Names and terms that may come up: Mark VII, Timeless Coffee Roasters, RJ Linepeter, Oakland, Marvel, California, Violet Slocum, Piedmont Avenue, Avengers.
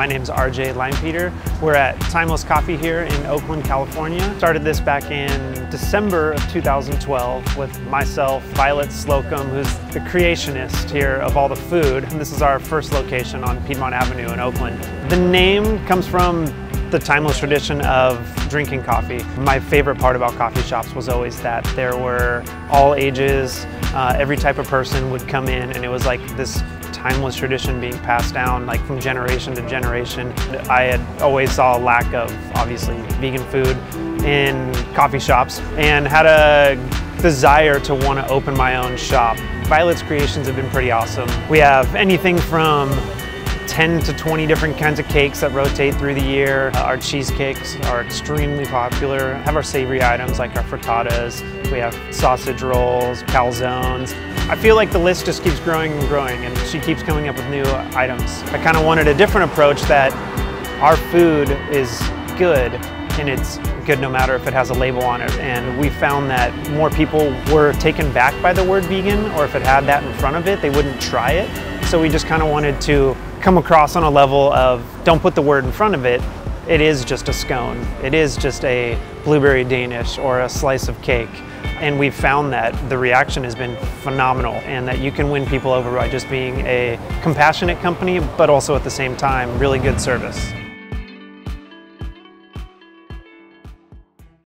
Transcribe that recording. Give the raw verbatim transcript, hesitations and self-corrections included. My name is R J Linepeter. We're at Timeless Coffee here in Oakland, California. Started this back in December of two thousand twelve with myself, Violet Slocum, who's the creationist here of all the food. And this is our first location on Piedmont Avenue in Oakland. The name comes from the timeless tradition of drinking coffee. My favorite part about coffee shops was always that there were all ages, uh, every type of person would come in, and it was like this timeless tradition being passed down like from generation to generation. I had always saw a lack of, obviously, vegan food in coffee shops and had a desire to want to open my own shop. Violet's creations have been pretty awesome. We have anything from ten to twenty different kinds of cakes that rotate through the year. Uh, our cheesecakes are extremely popular. We have our savory items like our frittatas. We have sausage rolls, calzones. I feel like the list just keeps growing and growing, and she keeps coming up with new items. I kind of wanted a different approach that our food is good, and it's good no matter if it has a label on it. And we found that more people were taken back by the word vegan, or if it had that in front of it, they wouldn't try it. So we just kind of wanted to come across on a level of don't put the word in front of it. It is just a scone. It is just a blueberry Danish or a slice of cake. And we've found that the reaction has been phenomenal, and that you can win people over by just being a compassionate company, but also at the same time, really good service.